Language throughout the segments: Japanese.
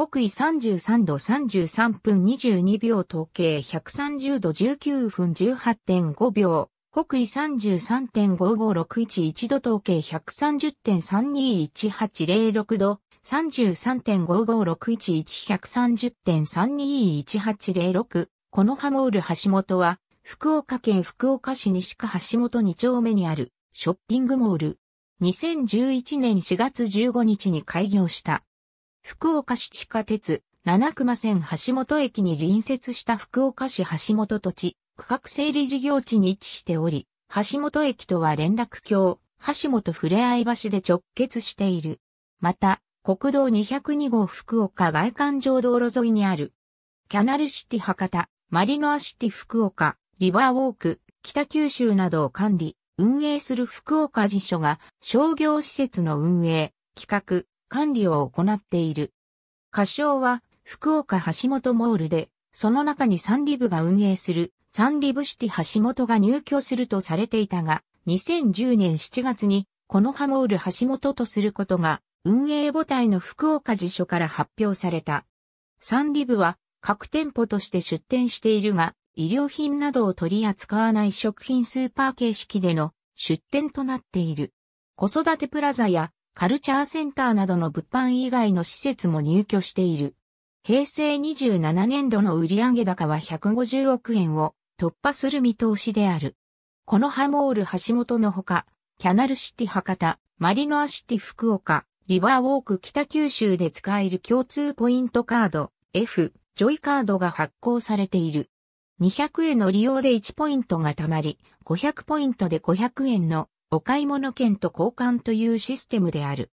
北緯33度33分22秒東経130度19分 18.5 秒、北緯 33.55611 度東経 130.3218806 度、33.5561130.3218806。このハモール橋本は、福岡県福岡市西区橋本2丁目にあるショッピングモール。2011年4月15日に開業した。福岡市地下鉄七隈線橋本駅に隣接した福岡市橋本土地区画整理事業地に位置しており、橋本駅とは連絡橋、橋本ふれあい橋で直結している。また、国道202号福岡外環状道路沿いにある、キャナルシティ博多、マリノアシティ福岡、リバーウォーク、北九州などを管理、運営する福岡支所が商業施設の運営、企画、管理を行っている。仮称は福岡橋本モールで、その中にサンリブが運営するサンリブシティ橋本が入居するとされていたが、2010年7月にこのハモール橋本とすることが運営母体の福岡支所から発表された。サンリブは各店舗として出店しているが、衣料品などを取り扱わない食品スーパー形式での出店となっている。子育てプラザやカルチャーセンターなどの物販以外の施設も入居している。平成27年度の売上高は150億円を突破する見通しである。このハモール橋本のほか、キャナルシティ博多、マリノアシティ福岡、リバーウォーク北九州で使える共通ポイントカード、F、ジョイカードが発行されている。200円の利用で1ポイントが貯まり、500ポイントで500円のお買い物券と交換というシステムである。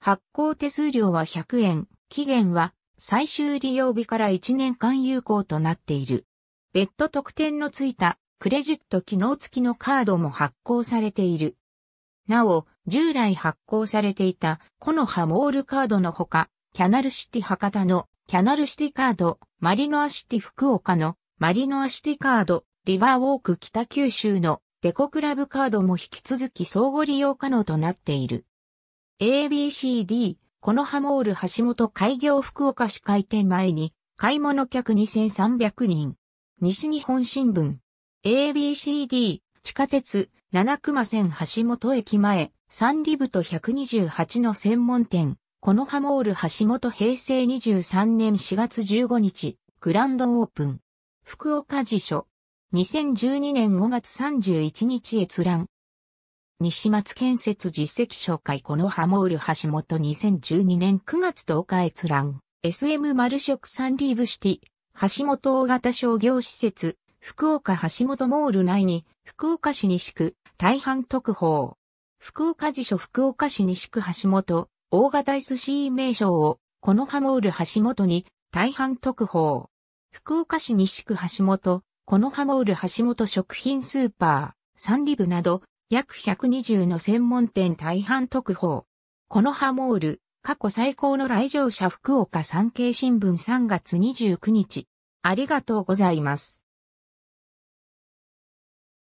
発行手数料は100円、期限は最終利用日から1年間有効となっている。別途特典のついたクレジット機能付きのカードも発行されている。なお、従来発行されていたこのハモールカードのほか、キャナルシティ博多のキャナルシティカード、マリノアシティ福岡のマリノアシティカード、リバーウォーク北九州のデコクラブカードも引き続き相互利用可能となっている。ABCD、このハモール橋本開業福岡市開店前に、買い物客2300人。西日本新聞。ABCD、地下鉄、七隈線橋本駅前、サンリブと128の専門店。このハモール橋本平成23年4月15日、グランドオープン。福岡支所。2012年5月31日閲覧。西松建設実績紹介このハモール橋本2012年9月10日閲覧。SM マル食サンリーブシティ、橋本大型商業施設、福岡橋本モール内に、福岡市西区、大阪特報。福岡支所福岡市西区橋本、大型 SC 名称を、このハモール橋本に、大阪特報。福岡市西区橋本、このハモール橋本食品スーパー、サンリブなど、約120の専門店大半特報。このハモール、過去最高の来場者福岡産経新聞3月29日。ありがとうございます。